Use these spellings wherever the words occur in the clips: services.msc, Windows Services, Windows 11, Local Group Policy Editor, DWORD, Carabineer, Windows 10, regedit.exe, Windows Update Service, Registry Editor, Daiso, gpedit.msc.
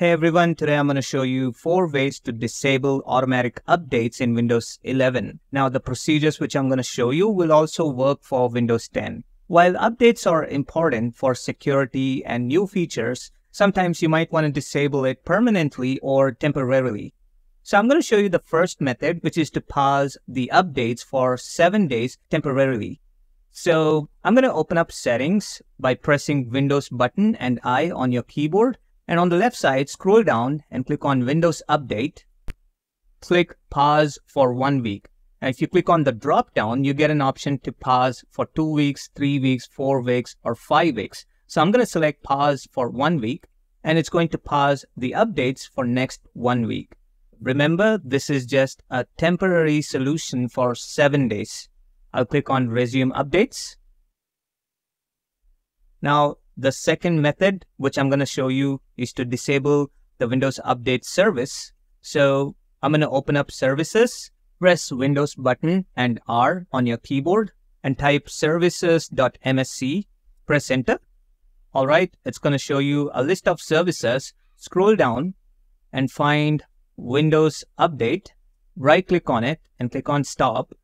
Hey everyone, today I'm going to show you 4 ways to disable automatic updates in Windows 11. Now the procedures which I'm going to show you will also work for Windows 10. While updates are important for security and new features, sometimes you might want to disable it permanently or temporarily. So I'm going to show you the first method, which is to pause the updates for 7 days temporarily. So I'm going to open up Settings by pressing Windows button and I on your keyboard. And on the left side, scroll down and click on Windows Update. Click Pause for 1 week. Now, if you click on the drop down, you get an option to pause for 2 weeks, 3 weeks, 4 weeks, or 5 weeks. So I'm going to select Pause for 1 week, and it's going to pause the updates for next 1 week. Remember, this is just a temporary solution for 7 days. I'll click on Resume Updates. Now, the second method, which I'm going to show you, is to disable the Windows Update Service. So I'm going to open up Services, press Windows button and R on your keyboard and type services.msc, press Enter. All right, it's going to show you a list of services. Scroll down and find Windows Update, right click on it and click on Stop.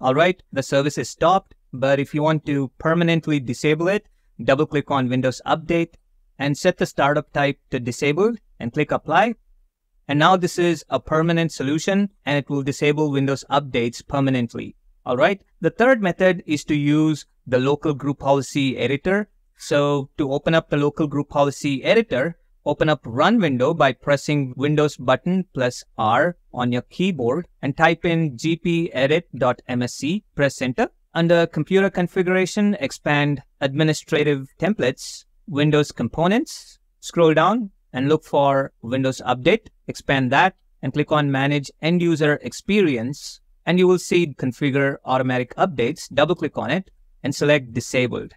All right, the service is stopped. But if you want to permanently disable it, double click on Windows Update and set the startup type to disabled and click Apply. And now this is a permanent solution and it will disable Windows updates permanently. All right. The third method is to use the Local Group Policy Editor. So to open up the Local Group Policy Editor, open up Run Window by pressing Windows button plus R on your keyboard and type in gpedit.msc, press Enter. Under Computer Configuration, expand Administrative Templates, Windows Components, scroll down and look for Windows Update, expand that and click on Manage End User Experience and you will see Configure Automatic Updates, double click on it and select Disabled.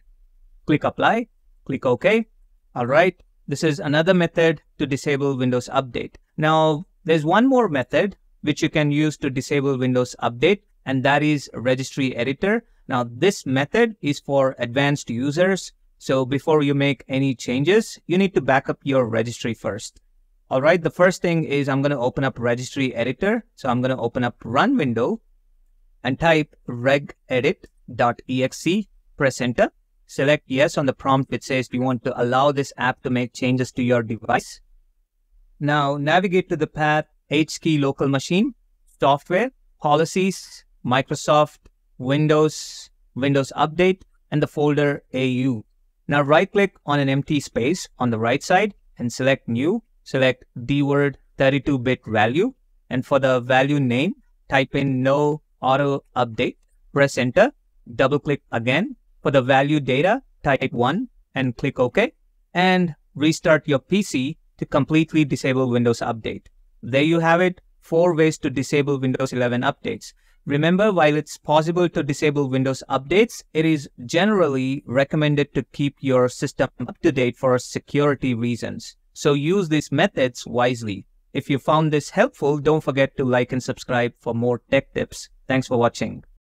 Click Apply, click OK. All right, this is another method to disable Windows Update. Now, there's one more method which you can use to disable Windows Update. And that is Registry Editor. Now this method is for advanced users. So before you make any changes, you need to back up your registry first. All right, the first thing is I'm going to open up Registry Editor. So I'm going to open up Run Window and type regedit.exe, press Enter. Select Yes on the prompt which says, do you want to allow this app to make changes to your device? Now navigate to the path H key local machine, software, policies, Microsoft, Windows, Windows Update, and the folder AU. Now right-click on an empty space on the right side and select New, select DWORD 32-bit value, and for the value name, type in No Auto Update, press Enter, double-click again. For the value data, type 1 and click OK, and restart your PC to completely disable Windows Update. There you have it, 4 ways to disable Windows 11 updates. Remember, while it's possible to disable Windows updates, it is generally recommended to keep your system up to date for security reasons. So use these methods wisely. If you found this helpful, don't forget to like and subscribe for more tech tips. Thanks for watching.